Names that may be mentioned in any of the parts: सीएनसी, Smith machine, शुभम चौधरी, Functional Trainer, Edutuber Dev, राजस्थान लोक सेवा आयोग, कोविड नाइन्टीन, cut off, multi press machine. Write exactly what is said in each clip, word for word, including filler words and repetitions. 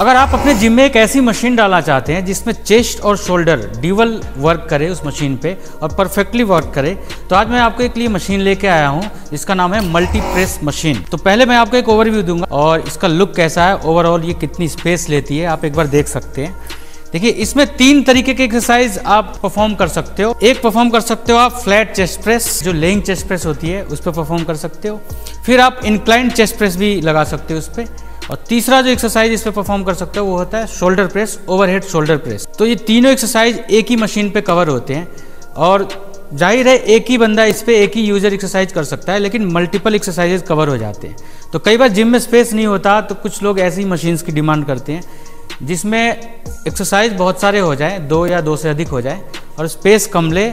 अगर आप अपने जिम में एक ऐसी मशीन डालना चाहते हैं जिसमें चेस्ट और शोल्डर ड्यूअल वर्क करे उस मशीन पे और परफेक्टली वर्क करे, तो आज मैं आपको एक लिए मशीन लेके आया हूँ जिसका नाम है मल्टी प्रेस मशीन। तो पहले मैं आपको एक ओवरव्यू दूंगा और इसका लुक कैसा है, ओवरऑल ये कितनी स्पेस लेती है आप एक बार देख सकते हैं। देखिए, इसमें तीन तरीके के एक्सरसाइज आप परफॉर्म कर सकते हो। एक परफॉर्म कर सकते हो आप फ्लैट चेस्ट प्रेस, जो लेइंग चेस्ट प्रेस होती है उस पर परफॉर्म कर सकते हो। फिर आप इंक्लाइंड चेस्ट प्रेस भी लगा सकते हो उस पर। और तीसरा जो एक्सरसाइज इस पे परफॉर्म कर सकते हो वो होता है shoulder press, overhead shoulder press. तो ये तीनों एक्सरसाइज एक ही मशीन पे कवर होते हैं और जाहिर है एक ही बंदा इस पे, एक ही यूजर एक्सरसाइज कर सकता है, लेकिन मल्टीपल एक्सरसाइजेज कवर हो जाते हैं। तो कई बार जिम में स्पेस नहीं होता तो कुछ लोग ऐसी मशीन्स की डिमांड करते हैं जिसमें एक्सरसाइज बहुत सारे हो जाए, दो या दो से अधिक हो जाए, और स्पेस कम ले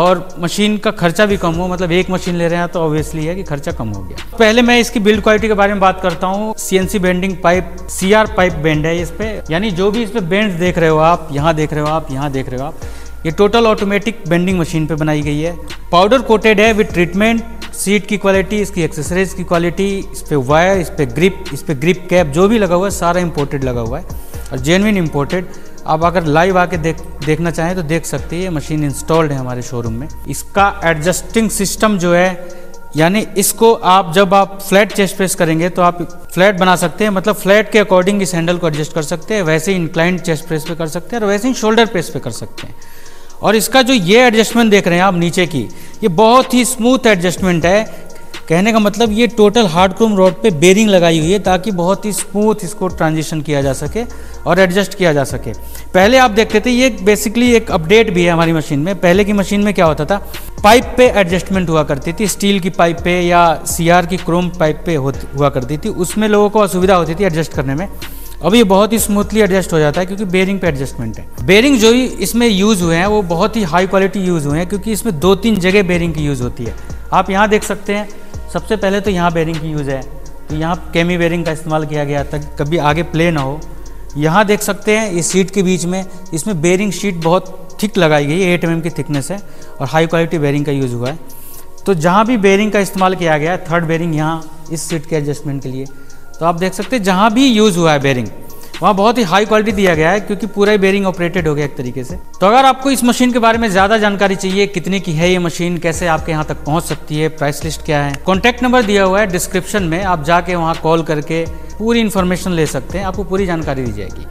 और मशीन का खर्चा भी कम हो। मतलब एक मशीन ले रहे हैं तो ऑब्वियसली है कि खर्चा कम हो गया। पहले मैं इसकी बिल्ड क्वालिटी के बारे में बात करता हूँ। सीएनसी bending pipe, CR pipe bend है इस पे, यानी जो भी इस पे बेंड देख रहे हो आप, यहाँ देख रहे हो आप, यहाँ देख रहे हो आप, ये टोटल ऑटोमेटिक बेंडिंग मशीन पे बनाई गई है। पाउडर कोटेड है विथ ट्रीटमेंट। सीट की क्वालिटी, इसकी एक्सेसरीज की क्वालिटी, इस पे वायर, इस पे ग्रिप, इस पे ग्रिप कैप, जो भी लगा हुआ है सारा इम्पोर्टेड लगा हुआ है और जेन्युइन इम्पोर्टेड। आप अगर लाइव आके देख देखना चाहें तो देख सकते हैं। ये मशीन इंस्टॉल्ड है हमारे शोरूम में। इसका एडजस्टिंग सिस्टम जो है, यानी इसको आप जब आप फ्लैट चेस्ट प्रेस करेंगे तो आप फ्लैट बना सकते हैं, मतलब फ्लैट के अकॉर्डिंग इस हैंडल को एडजस्ट कर सकते हैं। वैसे ही इंक्लाइंड चेस्ट प्रेस पे कर सकते हैं और वैसे ही शोल्डर प्रेस पे कर सकते हैं। और इसका जो ये एडजस्टमेंट देख रहे हैं आप नीचे की, ये बहुत ही स्मूथ एडजस्टमेंट है। कहने का मतलब ये टोटल हार्ड क्रोम रॉड पे बेरिंग लगाई हुई है ताकि बहुत ही स्मूथ इसको ट्रांजिशन किया जा सके और एडजस्ट किया जा सके। पहले आप देखते थे, ये बेसिकली एक अपडेट भी है हमारी मशीन में। पहले की मशीन में क्या होता था, पाइप पे एडजस्टमेंट हुआ करती थी, स्टील की पाइप पे या सीआर की क्रोम पाइप पे हुआ करती थी, उसमें लोगों को असुविधा होती थी एडजस्ट करने में। अब ये बहुत ही स्मूथली एडजस्ट हो जाता है क्योंकि बेरिंग पे एडजस्टमेंट है। बेरिंग जो ही इसमें यूज़ हुए हैं वो बहुत ही हाई क्वालिटी यूज़ हुए हैं क्योंकि इसमें दो तीन जगह बेरिंग की यूज़ होती है। आप यहाँ देख सकते हैं, सबसे पहले तो यहाँ बेरिंग की यूज़ है, तो यहाँ केमी बेरिंग का इस्तेमाल किया गया ताकि कभी आगे प्ले ना हो। यहाँ देख सकते हैं, इस सीट के बीच में इसमें बेरिंग शीट बहुत थिक लगाई गई है, एट एम एम की थिकनेस है और हाई क्वालिटी बेरिंग का यूज़ हुआ है। तो जहाँ भी बेरिंग का इस्तेमाल किया गया है, थर्ड बेरिंग यहाँ इस सीट के एडजस्टमेंट के लिए, तो आप देख सकते हैं जहाँ भी यूज़ हुआ है बेरिंग वहाँ बहुत ही हाई क्वालिटी दिया गया है क्योंकि पूरा ही बेरिंग ऑपरेटेड हो गया एक तरीके से। तो अगर आपको इस मशीन के बारे में ज़्यादा जानकारी चाहिए, कितने की है ये मशीन, कैसे आपके यहाँ तक पहुँच सकती है, प्राइस लिस्ट क्या है, कॉन्टैक्ट नंबर दिया हुआ है डिस्क्रिप्शन में, आप जाके वहाँ कॉल करके पूरी इन्फॉर्मेशन ले सकते हैं, आपको पूरी जानकारी दी जाएगी।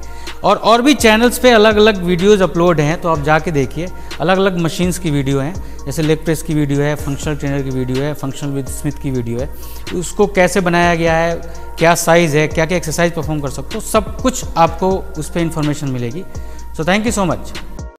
और और भी चैनल्स पे अलग अलग वीडियोज़ अपलोड हैं तो आप जाके देखिए, अलग अलग मशीन्स की वीडियो हैं, जैसे लेग प्रेस की वीडियो है, फंक्शनल ट्रेनर की वीडियो है, फंक्शनल विद स्मिथ की वीडियो है, उसको कैसे बनाया गया है, क्या साइज़ है, क्या क्या एक्सरसाइज परफॉर्म कर सकते हो, सब कुछ आपको उस पर इंफॉर्मेशन मिलेगी। So thank you so much.